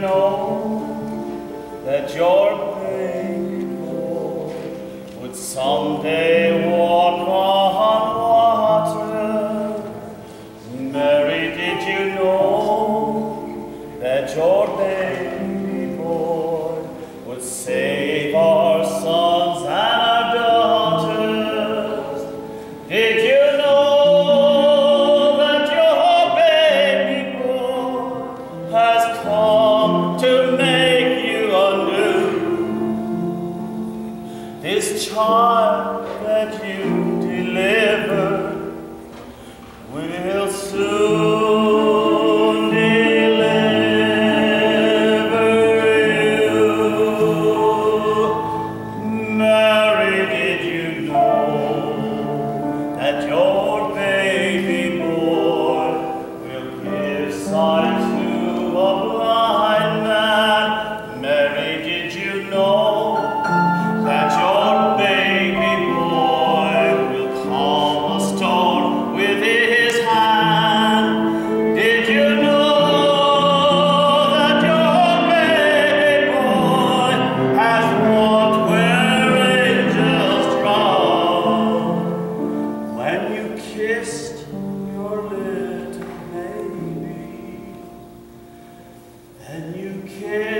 know that your people would someday walk on water. Mary, did you know that your baby boy would save our sons and our daughters? Did you? This child that you deliver will soon deliver you. Mary, did you know that your baby boy will give sight to a blind man? Mary, did you know and you care?